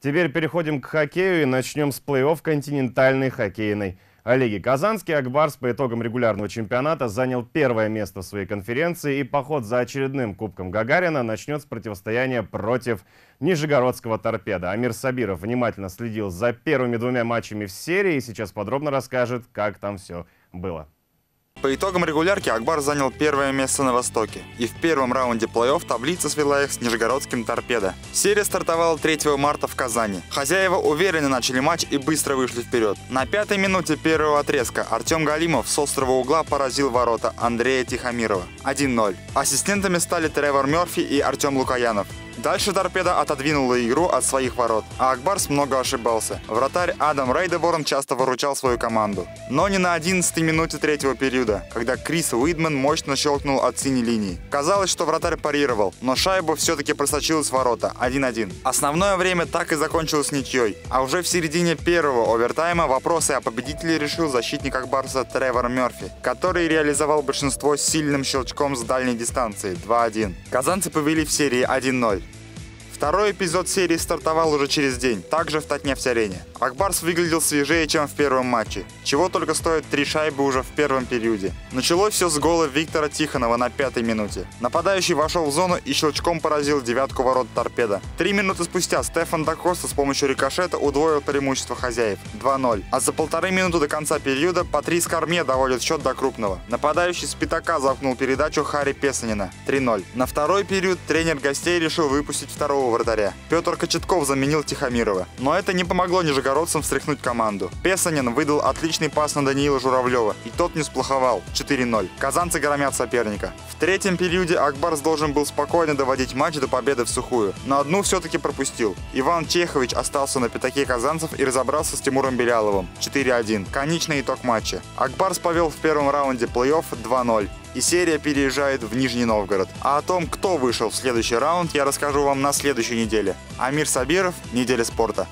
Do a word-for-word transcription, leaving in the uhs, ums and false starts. Теперь переходим к хоккею и начнем с плей-офф континентальной хоккейной лиги. Казанский Ак Барс по итогам регулярного чемпионата занял первое место в своей конференции, и поход за очередным Кубком Гагарина начнет с противостояния против нижегородского Торпедо. Амир Сабиров внимательно следил за первыми двумя матчами в серии и сейчас подробно расскажет, как там все было. По итогам регулярки Ак Барс занял первое место на Востоке, и в первом раунде плей-офф таблица свела их с нижегородским Торпедо. Серия стартовала третьего марта в Казани. Хозяева уверенно начали матч и быстро вышли вперед. На пятой минуте первого отрезка Артем Галимов с острого угла поразил ворота Андрея Тихомирова. один ноль. Ассистентами стали Тревор Мерфи и Артем Лукоянов. Дальше Торпедо отодвинула игру от своих ворот, а Ак Барс много ошибался. Вратарь Адам Рейдеборн часто выручал свою команду. Но не на одиннадцатой минуте третьего периода, когда Крис Уидман мощно щелкнул от синей линии. Казалось, что вратарь парировал, но шайба все-таки просочилась в ворота. один один. Основное время так и закончилось ничьей, а уже в середине первого овертайма вопросы о победителе решил защитник Ак Барса Тревор Мерфи, который реализовал большинство сильным щелчком с дальней дистанции. два один. Казанцы повели в серии один ноль. Второй эпизод серии стартовал уже через день, также в Татнефть-арене. Ак Барс выглядел свежее, чем в первом матче, чего только стоят три шайбы уже в первом периоде. Началось все с гола Виктора Тихонова на пятой минуте. Нападающий вошел в зону и щелчком поразил девятку ворот Торпедо. Три минуты спустя Стефан Дакоста с помощью рикошета удвоил преимущество хозяев. два ноль. А за полторы минуты до конца периода Патрис Карме доводит счет до крупного. Нападающий с пятака замкнул передачу Харри Песанина. три ноль. На второй период тренер гостей решил выпустить второго вратаря. Петр Кочетков заменил Тихомирова. Но это не помогло нижегородцам встряхнуть команду. Песанин выдал отличный пас на Даниила Журавлева, и тот не сплоховал. четыре ноль. Казанцы громят соперника. В третьем периоде Ак Барс должен был спокойно доводить матч до победы в сухую. Но одну все-таки пропустил. Иван Чехович остался на пятаке казанцев и разобрался с Тимуром Беляловым. четыре один. Конечный итог матча. Ак Барс повел в первом раунде плей-офф два ноль. И серия переезжает в Нижний Новгород. А о том, кто вышел в следующий раунд, я расскажу вам на следующей неделе. Амир Сабиров, «Неделя спорта».